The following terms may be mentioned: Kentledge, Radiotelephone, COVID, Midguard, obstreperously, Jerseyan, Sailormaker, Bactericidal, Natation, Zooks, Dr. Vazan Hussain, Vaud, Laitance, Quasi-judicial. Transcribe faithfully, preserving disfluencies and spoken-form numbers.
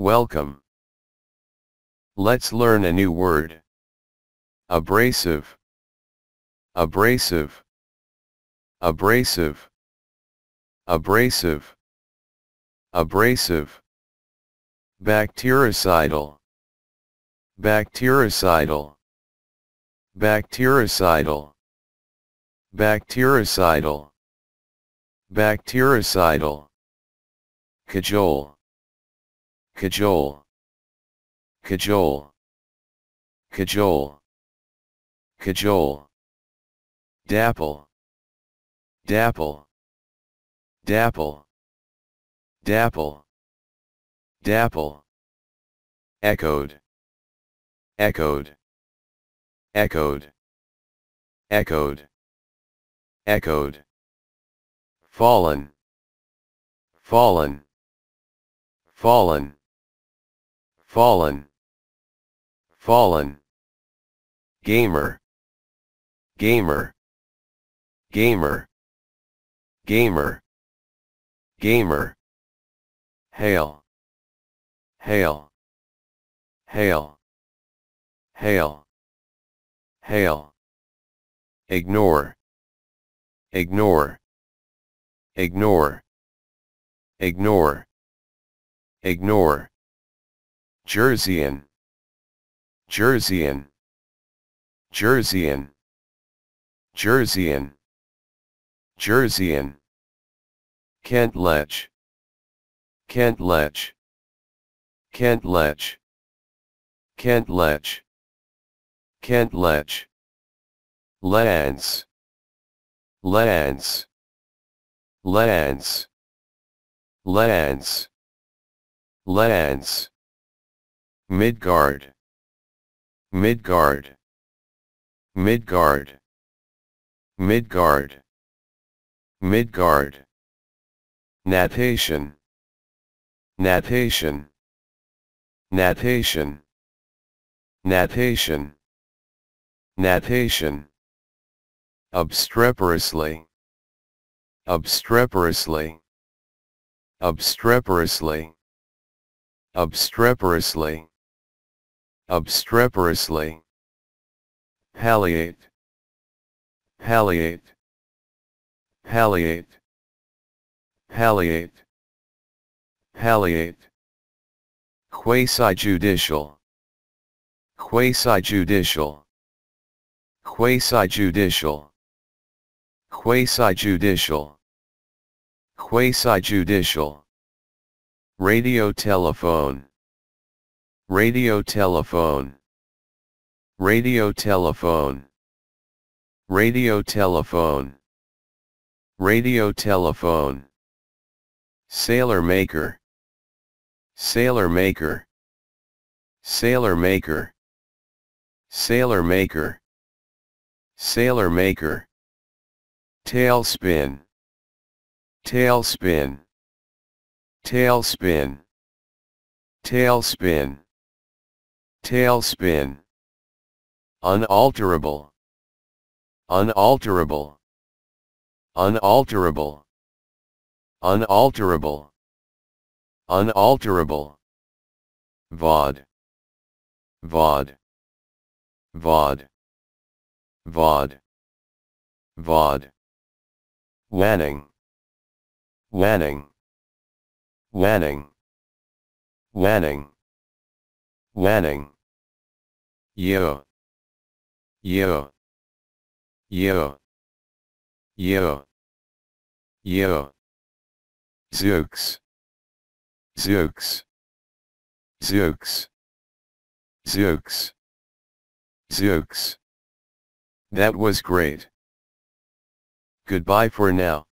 Welcome. Let's learn a new word. Abrasive. Abrasive. Abrasive. Abrasive. Abrasive. Bactericidal. Bactericidal. Bactericidal. Bactericidal. Bactericidal. Cajole. Cajole. Cajole. Cajole. Cajole. Dapple. Dapple. Dapple. Dapple. Dapple. Echoed. Echoed. Echoed. Echoed. Echoed. Fallen. Fallen. Fallen. Fallen. Fallen. Gamer. Gamer. Gamer. Gamer. Gamer. Hail. Hail. Hail. Hail. Hail. Ignore. Ignore. Ignore. Ignore. Ignore. Jerseyan. Jerseyan. Jerseyan. Jerseyan. Jerseyan. Kentledge. Kentledge. Kentledge. Kentledge. Kentledge. Laitance. Laitance. Laitance. Laitance. Laitance. Midguard. Midguard. Midguard. Midguard. Midguard. Natation. Natation. Natation. Natation. Natation. Obstreperously. Obstreperously. Obstreperously. Obstreperously. Obstreperously. Palliate. Palliate. Palliate. Palliate. Palliate. Quasi-judicial. Quasi-judicial. Quasi-judicial. Quasi-judicial. Quasi-judicial. Radiotelephone. Radiotelephone. Radiotelephone. Radiotelephone. Radiotelephone. Sailormaker. Sailormaker. Sailormaker. Sailormaker. Sailormaker. Tailspin. Tailspin. Tailspin. Tailspin. Tailspin. Unalterable. Unalterable. Unalterable. Unalterable. Unalterable. Vaud. Vaud. Vaud. Vaud. Vaud. Wanning. Wanning. Wanning. Wanning. Wanning. Yo. Yo. Yo. Yo. Yo. Zooks. Zooks. Zooks. Zooks. Zooks. That was great. Goodbye for now.